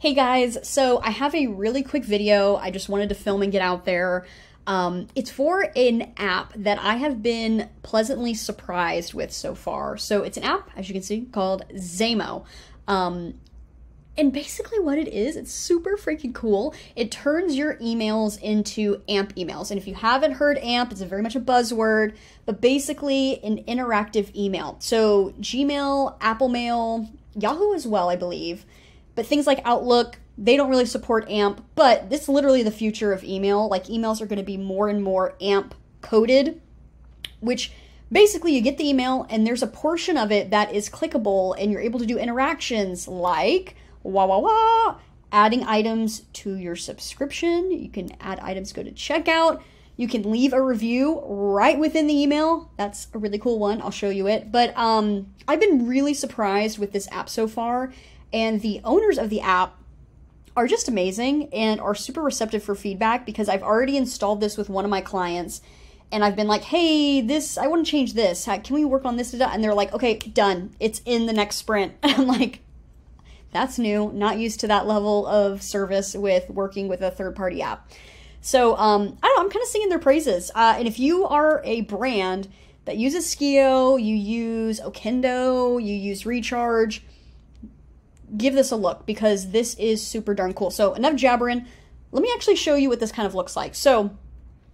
Hey guys, so I have a really quick video I just wanted to film and get out there. It's for an app that I have been pleasantly surprised with so far. So it's an app, as you can see, called Zaymo. And basically what it is, it's super freaking cool. It turns your emails into AMP emails. And if you haven't heard AMP, it's very much a buzzword, but basically an interactive email. So Gmail, Apple Mail, Yahoo as well, I believe. But things like Outlook, they don't really support AMP, but this is literally the future of email. Like, emails are going to be more and more AMP coded, which basically you get the email and there's a portion of it that is clickable and you're able to do interactions like adding items to your subscription. You can add items, go to checkout. You can leave a review right within the email. That's a really cool one. I'll show you it. But I've been really surprised with this app so far. And the owners of the app are just amazing and are super receptive for feedback, because I've already installed this with one of my clients and I've been like, hey, this, I want to change this. Can we work on this? And they're like, okay, done. It's in the next sprint. And I'm like, that's new. Not used to that level of service with working with a third-party app. So I don't know, I'm kind of singing their praises. And if you are a brand that uses SKIO, you use Okendo, you use Recharge, give this a look, because this is super darn cool. So enough jabbering. Let me actually show you what this kind of looks like. So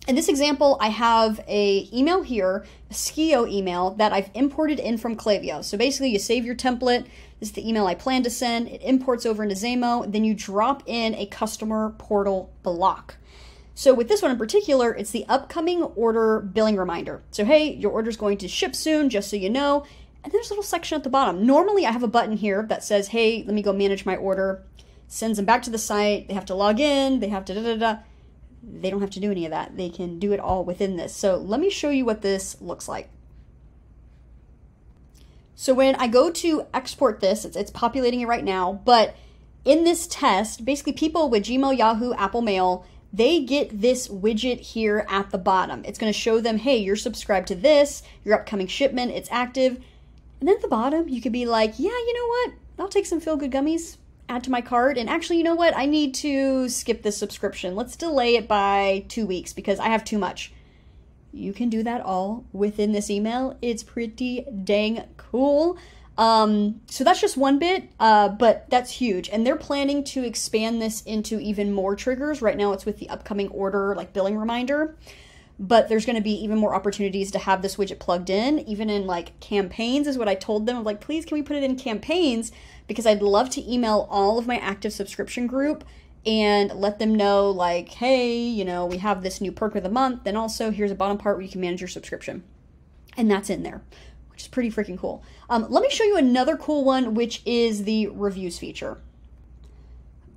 in this example, I have a email here, a SKIO email that I've imported in from Klaviyo. So basically you save your template. This is the email I plan to send. It imports over into Zaymo. Then you drop in a customer portal block. So with this one in particular, it's the upcoming order billing reminder. So, hey, your order's going to ship soon, just so you know. And there's a little section at the bottom. Normally I have a button here that says, hey, let me go manage my order. Sends them back to the site. They have to log in. They have to They don't have to do any of that. They can do it all within this. So let me show you what this looks like. So when I go to export this, it's populating it right now. But in this test, basically people with Gmail, Yahoo, Apple Mail, they get this widget here at the bottom. It's going to show them, hey, you're subscribed to this, your upcoming shipment, it's active. And then at the bottom, you could be like, yeah, you know what? I'll take some feel-good gummies, add to my cart. And actually, you know what? I need to skip this subscription. Let's delay it by 2 weeks because I have too much. You can do that all within this email. It's pretty dang cool. So that's just one bit, but that's huge. And they're planning to expand this into even more triggers. Right now it's with the upcoming order, like billing reminder. But there's going to be even more opportunities to have this widget plugged in, even in like campaigns is what I told them. I'm like, please, can we put it in campaigns? Because I'd love to email all of my active subscription group and let them know like, hey, you know, we have this new perk of the month. And also here's a bottom part where you can manage your subscription. And that's in there, which is pretty freaking cool. Let me show you another cool one, which is the reviews feature.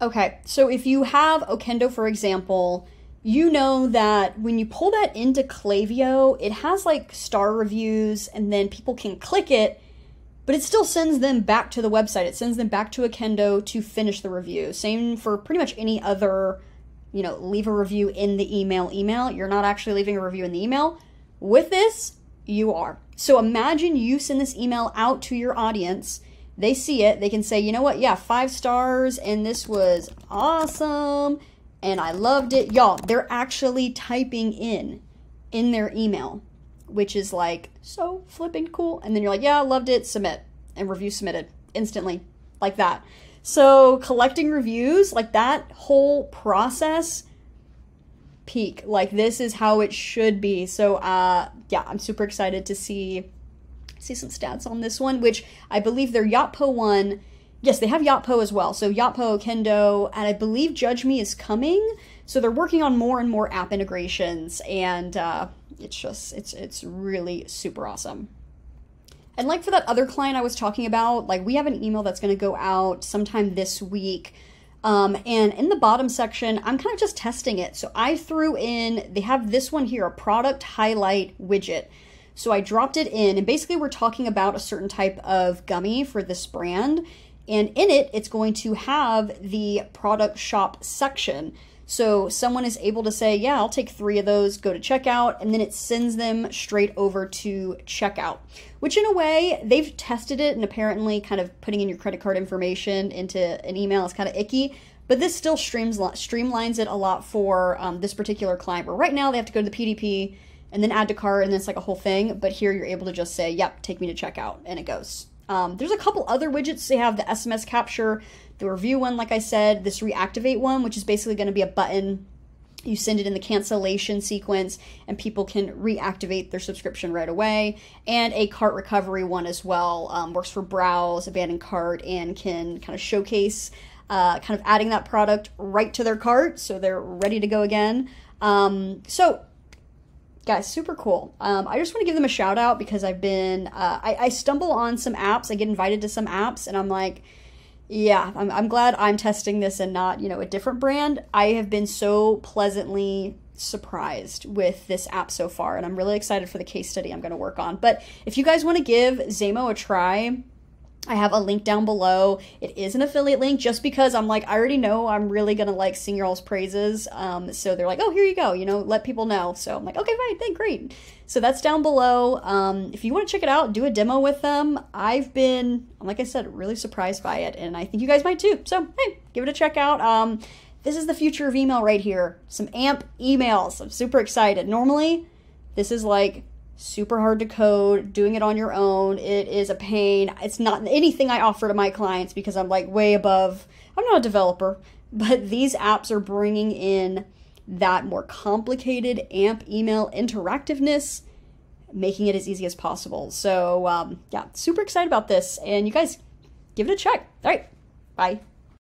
Okay, so if you have Okendo, for example, you know that when you pull that into Klaviyo, it has like star reviews and then people can click it, but it still sends them back to the website. It sends them back to Okendo to finish the review. Same for pretty much any other, you know, leave a review in the email. You're not actually leaving a review in the email. With this, you are. So imagine you send this email out to your audience. They see it. They can say, you know what? Yeah, 5 stars and this was awesome. And I loved it. Y'all, they're actually typing in their email, which is like so flipping cool. And then you're like, yeah, I loved it. Submit. And review submitted instantly, like that. So collecting reviews, like that whole process, peak. Like, this is how it should be. So yeah, I'm super excited to see some stats on this one, which I believe their Yotpo one. Yes, they have Yotpo as well. So Yotpo, Okendo, and I believe Judge Me is coming. So they're working on more and more app integrations, and it's really super awesome. And like for that other client I was talking about, like we have an email that's going to go out sometime this week. And in the bottom section, I'm kind of just testing it. So I threw in, they have this one here, a product highlight widget. So I dropped it in, and basically we're talking about a certain type of gummy for this brand. And in it, it's going to have the product shop section. So someone is able to say, yeah, I'll take 3 of those, go to checkout, and then it sends them straight over to checkout, which in a way, they've tested it, and apparently kind of putting in your credit card information into an email is kind of icky, but this still streamlines it a lot for this particular client, where right now they have to go to the PDP and then add to cart, and it's like a whole thing, but here you're able to just say, yep, take me to checkout, and it goes. There's a couple other widgets. They have the SMS capture, the review one, like I said, this reactivate one, which is basically going to be a button. You send it in the cancellation sequence and people can reactivate their subscription right away. And a cart recovery one as well, works for browse, abandoned cart, and can kind of showcase kind of adding that product right to their cart, so they're ready to go again. So guys, super cool. I just want to give them a shout out because I've been, I stumble on some apps, I get invited to some apps, and I'm like, yeah, I'm glad I'm testing this and not, you know, a different brand. I have been so pleasantly surprised with this app so far, and I'm really excited for the case study I'm going to work on. But if you guys want to give Zaymo a try, I have a link down below. It is an affiliate link, just because I'm like, I already know I'm really going to like sing your all's praises. So they're like, oh, here you go, you know, let people know. So I'm like, okay, fine, then great. So that's down below. If you want to check it out, do a demo with them. I've been, like I said, really surprised by it, and I think you guys might too. So hey, give it a check out. This is the future of email right here. Some AMP emails. I'm super excited. Normally, this is like super hard to code, doing it on your own. It is a pain. It's not anything I offer to my clients because I'm like way above, I'm not a developer, but these apps are bringing in that more complicated AMP email interactiveness, making it as easy as possible. So yeah, super excited about this, and you guys give it a check. All right, bye.